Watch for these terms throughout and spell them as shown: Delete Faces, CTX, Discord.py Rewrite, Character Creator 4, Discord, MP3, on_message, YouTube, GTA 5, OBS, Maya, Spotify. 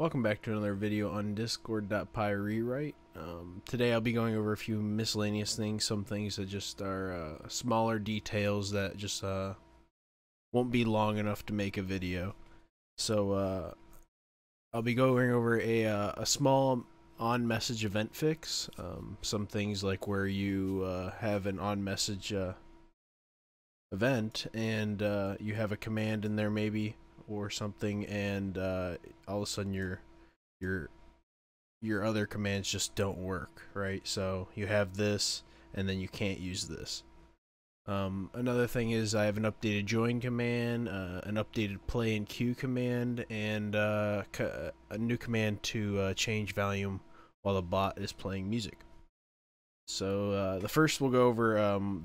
Welcome back to another video on Discord.py Rewrite. Today I'll be going over a few miscellaneous things, some things that just are smaller details that just won't be long enough to make a video. So I'll be going over a small on-message event fix. Some things like where you have an on-message event and you have a command in there maybe, or something, and all of a sudden your other commands just don't work, right? So you have this, and then you can't use this. Another thing is I have an updated join command, an updated play and queue command, and a new command to change volume while the bot is playing music. So the first we'll go over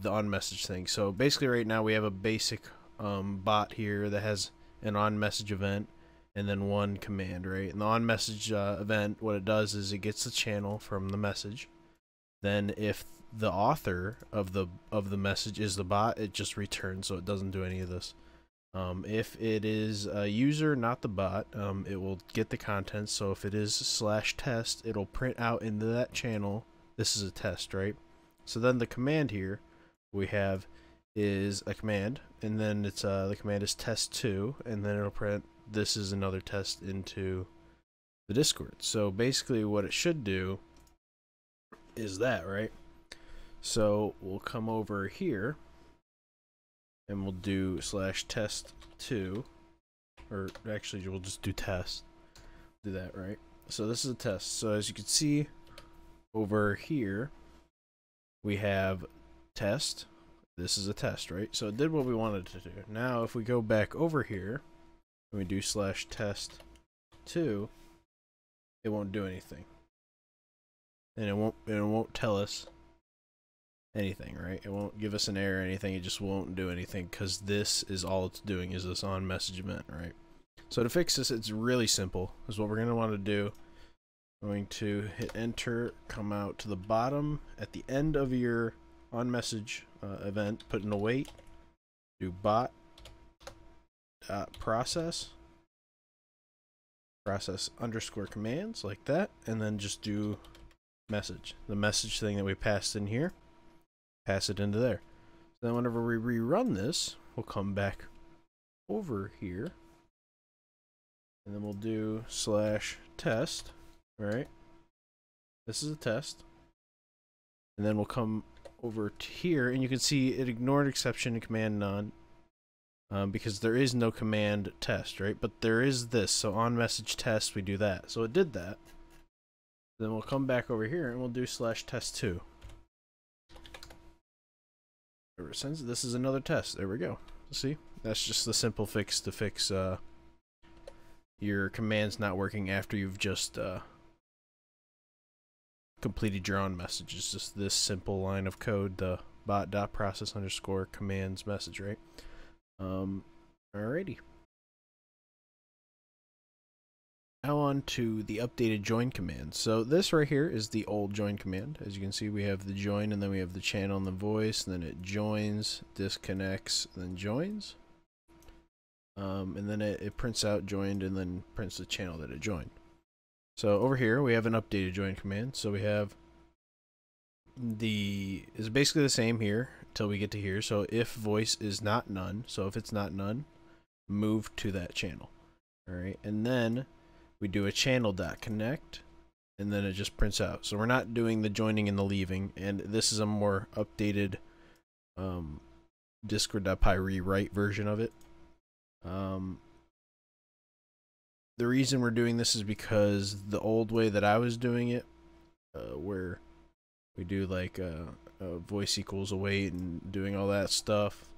the on message thing. So basically right now we have a basic bot here that has an on message event and then one command, right? And the on message event, what it does is it gets the channel from the message. Then if the author of the message is the bot, it just returns, so it doesn't do any of this. If it is a user, not the bot, it will get the contents. So if it is /test, it'll print out into that channel. This is a test, right? So then the command here we have is a command, and then it's the command is test2, and then it'll print this is another test into the Discord. So basically what it should do is that, right? So we'll come over here and we'll do /test2, or actually we'll just do test, do that, right? So this is a test. So as you can see over here we have test. This is a test, right? So it did what we wanted to do. Now if we go back over here and we do /test2, it won't do anything. And it won't tell us anything, right? It won't give us an error or anything. It just won't do anything because this is all it's doing is this on message event, right? So to fix this, it's really simple. Is what we're going to want to do. I'm going to hit enter, come out to the bottom at the end of your on message event, put in a wait, do bot.process _commands, like that, and then just do message, the message thing that we passed in here, pass it into there. So then whenever we rerun this, we'll come back over here and then we'll do /test, right? This is a test. And then we'll come over to here and you can see it ignored exception and command none, because there is no command test, right? But there is this, so on message test, we do that. So it did that. Then we'll come back over here and we'll do /test2. This is another test. There we go. See, that's just the simple fix to fix your commands not working after you've just completed your on message. It's just this simple line of code, the bot.process _commands message, right? Alrighty. Now on to the updated join command. So this right here is the old join command. As you can see, we have the join, and then we have the channel and the voice, and then it joins, disconnects, and then joins. And then it prints out joined and then prints the channel that it joined. So over here we have an updated join command. So we have it's basically the same here until we get to here. So if voice is not none, so if it's not none, move to that channel. All right, and then we do a channel.connect, and then it just prints out. So we're not doing the joining and the leaving, and this is a more updated Discord.py rewrite version of it. The reason we're doing this is because the old way that I was doing it, where we do like voice equals await and doing all that stuff,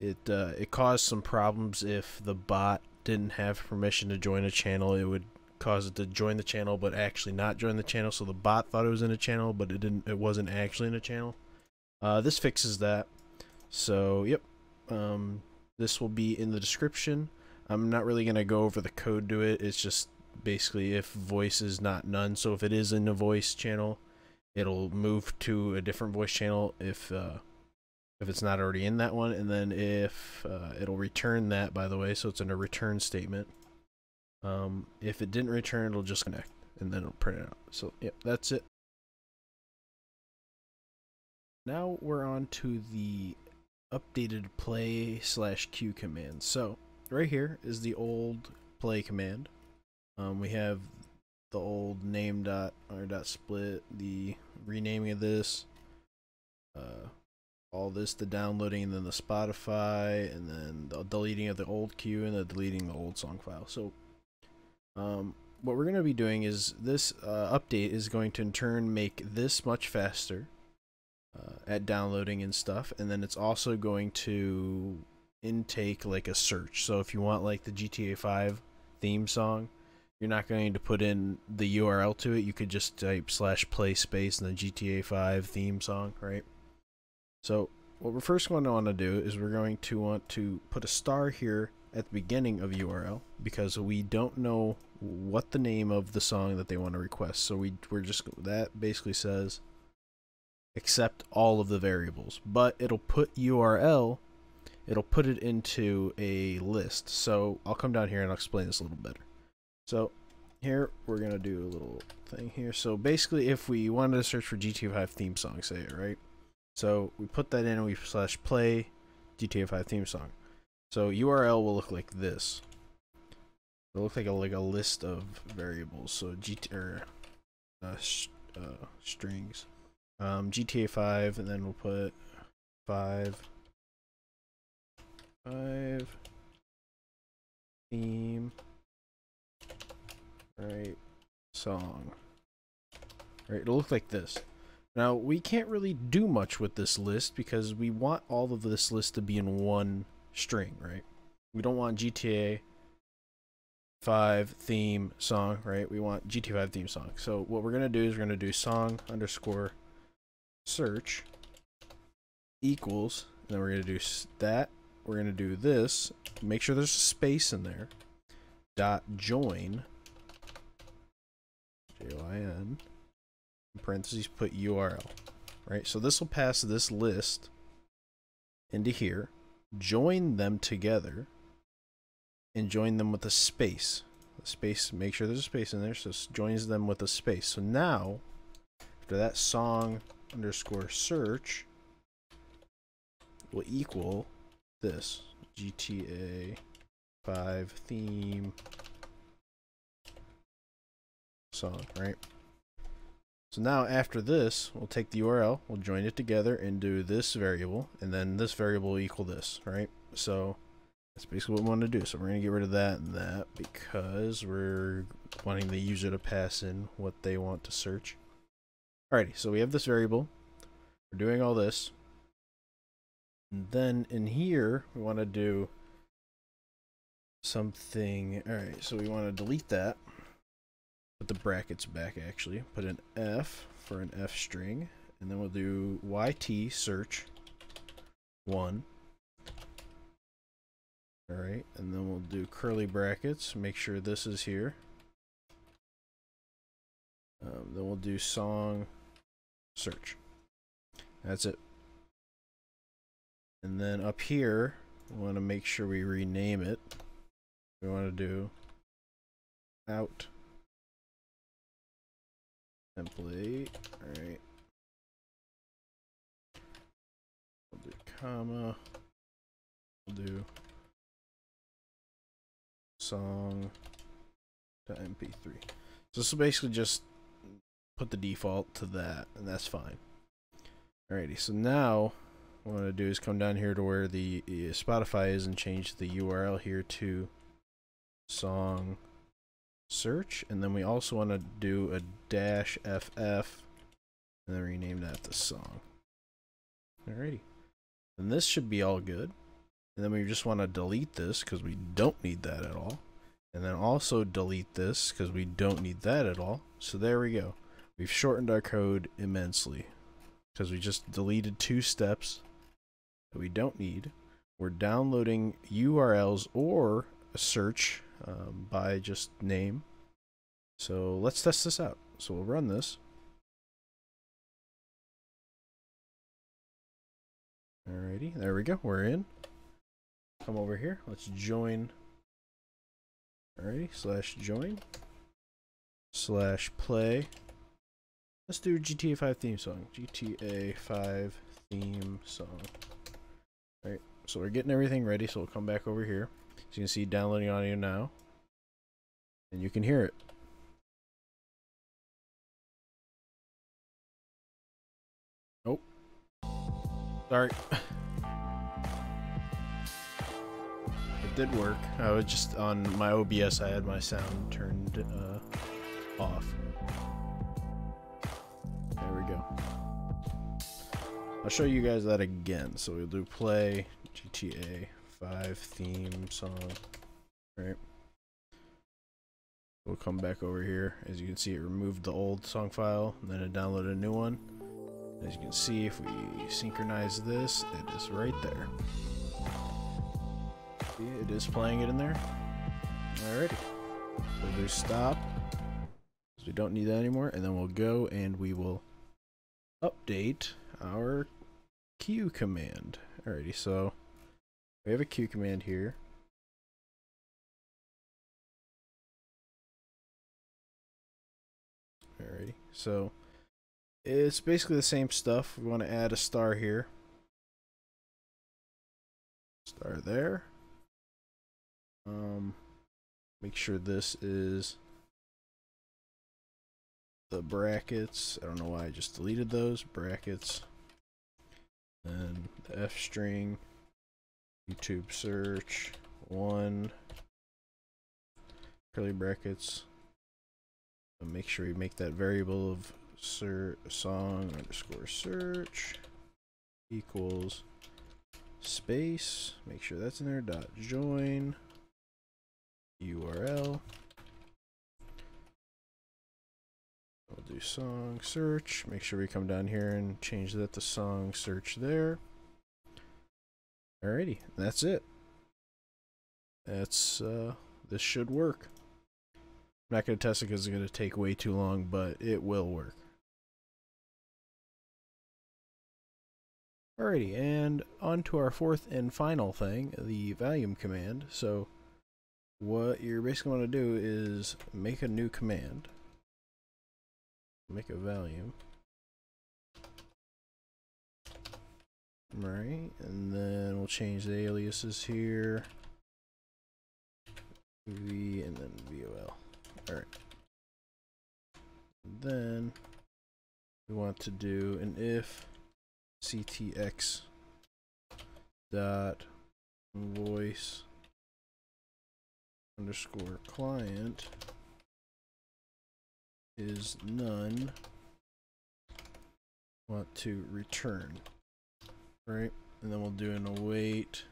it caused some problems. If the bot didn't have permission to join a channel, it would cause it to join the channel but actually not join the channel. So the bot thought it was in a channel, but it wasn't actually in a channel. This fixes that. So yep, this will be in the description. I'm not really going to go over the code to it. It's just basically if voice is not none. So if it is in a voice channel, it'll move to a different voice channel if it's not already in that one. And then if it'll return that, by the way, so it's in a return statement. If it didn't return, it'll just connect and then it'll print it out. So yep, that's it. Now we're on to the updated play/q command. So right here is the old play command. We have the old name dot r dot split, the renaming of this, all this, the downloading, and then the Spotify, and then the deleting of the old queue, and the deleting the old song file. So what we're going to be doing is this update is going to in turn make this much faster at downloading and stuff, and then it's also going to intake like a search. So if you want like the GTA 5 theme song, you're not going to put in the URL to it. You could just type /play/ and the GTA 5 theme song, right? So what we're first going to want to do is we're going to want to put a star here at the beginning of URL, because we don't know what the name of the song that they want to request. So we're just, that basically says accept all of the variables, but it'll put URL, it'll put it into a list. So I'll come down here and I'll explain this a little better. So here we're gonna do a little thing here. So basically, if we wanted to search for GTA 5 theme song, say it, right? So we put that in and we /play GTA 5 theme song. So URL will look like this. It'll look like a list of variables. So strings, GTA 5, and then we'll put 5 theme. Right, song. Right, it'll look like this. Now we can't really do much with this list because we want all of this list to be in one string, right? We don't want GTA 5 theme song, right? We want GTA 5 theme song. So what we're gonna do is we're gonna do song_search equals, and then we're gonna do that. We're gonna do this. Make sure there's a space in there. Dot join. JOIN, in parentheses, put URL, right? So this will pass this list into here, join them together, and join them with a space. A space, make sure there's a space in there, so it joins them with a space. So now, after that, song_search will equal this, GTA 5 theme song, right? So now after this, we'll take the URL, we'll join it together into this variable, and then this variable will equal this, right? So that's basically what we want to do. So we're going to get rid of that and that because we're wanting the user to pass in what they want to search. Alrighty, so we have this variable, we're doing all this, and then in here we want to do something. Alright, so we want to delete that. Put the brackets back, actually. Put an F for an F string, and then we'll do YT search 1. All right, and then we'll do curly brackets. Make sure this is here. Then we'll do song search. That's it. And then up here, we want to make sure we rename it. We want to do out. Template, alright. We'll do comma. We'll do song to MP3. So this will basically just put the default to that, and that's fine. Alrighty, so now what I want to do is come down here to where the Spotify is and change the URL here to song search, and then we also want to do a -ff, and then rename that to song. Alrighty, and this should be all good. And then we just want to delete this because we don't need that at all, and then also delete this because we don't need that at all. So there we go. We've shortened our code immensely because we just deleted two steps that we don't need. We're downloading URLs or a search by just name. So let's test this out. So we'll run this. Alrighty, there we go. We're in. Come over here. Let's join Alrighty, /join/play. Let's do GTA 5 theme song. GTA 5 theme song. Alright, so we're getting everything ready, so we'll come back over here. So you can see downloading audio now. And you can hear it. Nope. Sorry. It did work. I was just on my OBS, I had my sound turned off. There we go. I'll show you guys that again. So we'll do play GTA 5 theme song. Right. We'll come back over here. As you can see, it removed the old song file, and then it downloaded a new one. As you can see, if we synchronize this, it is right there. See, it is playing it in there. Alrighty. We'll do stop. We don't need that anymore, and then we'll go and we will update our Q command. Alrighty, so we have a Q command here. Alrighty, so it's basically the same stuff. We want to add a star here, star there. Make sure this is the brackets. I don't know why I just deleted those brackets. And the F string, YouTube search, 1, curly brackets. And make sure we make that variable of song_search equals space. Make sure that's in there. .join URL. We'll do song search. Make sure we come down here and change that to song search there. Alrighty, that's it. That's this should work. I'm not gonna test it because it's gonna take way too long, but it will work. Alrighty, and on to our fourth and final thing, the volume command. So what you're basically gonna do is make a new command. Make a volume. Right, and then we'll change the aliases here. V and then VOL. Alright. Then we want to do an if CTX dot voice underscore client is none, want to return, right? And then we'll do an await.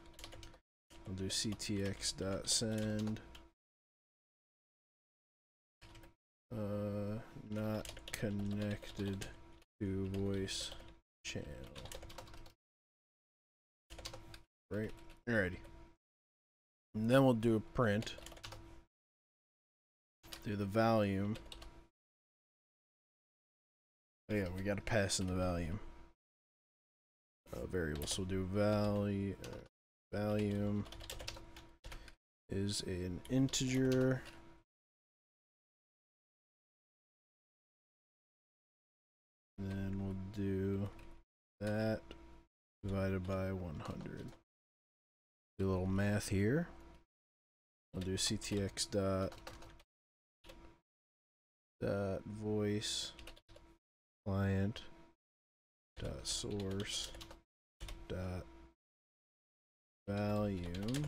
We'll do ctx.send not connected to voice channel, right? Alrighty, and then we'll do a print, do the volume. Oh yeah, we gotta pass in the volume variable. So we'll do volume is an integer. And then we'll do that divided by 100. Do a little math here. We'll do ctx dot voice client dot source dot volume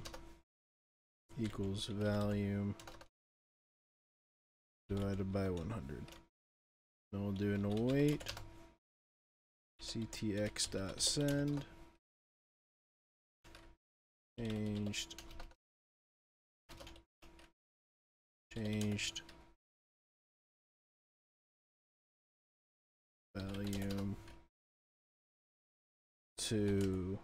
equals volume divided by 100. Then we'll do an await ctx dot send changed volume to,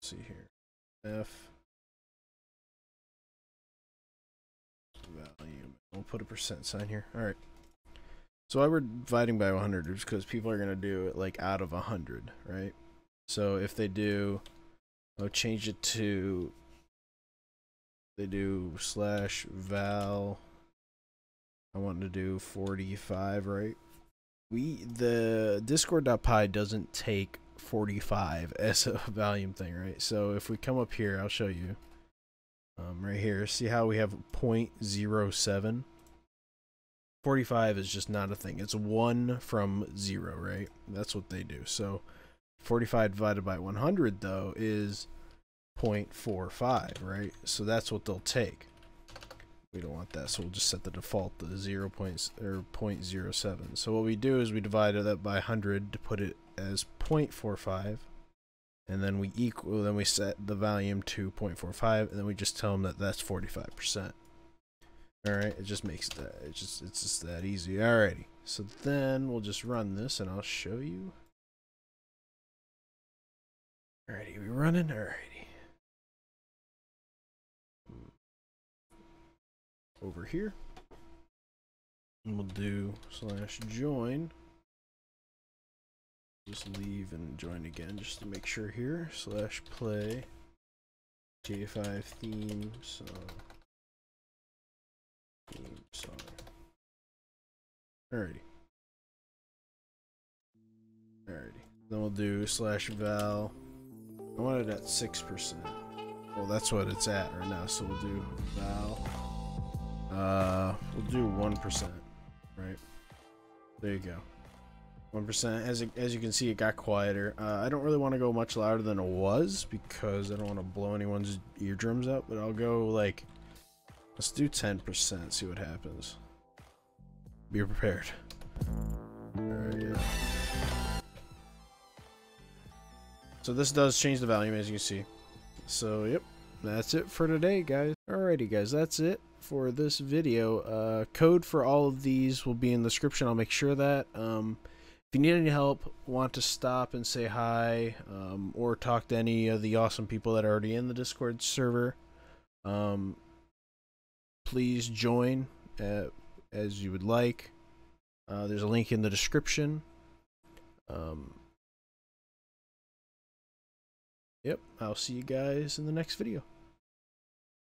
let's see here, F volume. We'll put a %sign here. All right. So why we're dividing by 100 is because people are gonna do it like out of 100, right? So if they do I'll change it to, they do slash val. I want to do 45, right? The Discord.py doesn't take 45 as a volume thing, right? So if we come up here, I'll show you. Right here, see how we have 0.07? 45 is just not a thing. It's 1 from 0, right? That's what they do. So 45 divided by 100, though, is 0.45, right? So that's what they'll take. We don't want that, so we'll just set the default to 0.07. So what we do is we divide that by 100 to put it as 0.45, and then we equal, then we set the volume to 0.45, and then we just tell them that that's 45%. All right, it just makes that. It's just that easy. Alrighty. So then we'll just run this, and I'll show you. Alrighty, we running. Alrighty. Over here, and we'll do slash join, just leave and join again just to make sure here, slash play GTA 5 theme song. Alrighty, then we'll do slash val. I want it at 6%. Well, that's what it's at right now, so we'll do val. We'll do 1%, right? There you go. 1%. As you can see, it got quieter. I don't really want to go much louder than it was because I don't want to blow anyone's eardrums out, but I'll go like, let's do 10%, see what happens. Be prepared. Alright, yeah. So this does change the volume, as you can see. So, yep. That's it for today, guys. Alrighty, guys, that's it for this video. Code for all of these will be in the description. I'll make sure that if you need any help, want to stop and say hi, or talk to any of the awesome people that are already in the Discord server, please join as you would like. There's a link in the description. Yep, I'll see you guys in the next video.